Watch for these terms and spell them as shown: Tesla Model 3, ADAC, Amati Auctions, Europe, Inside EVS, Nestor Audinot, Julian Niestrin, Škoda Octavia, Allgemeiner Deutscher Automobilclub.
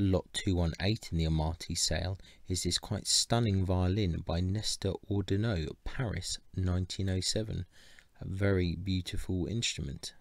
lot 218 in the Amati sale is this quite stunning violin by Nestor Audinot, Paris 1907. A very beautiful instrument.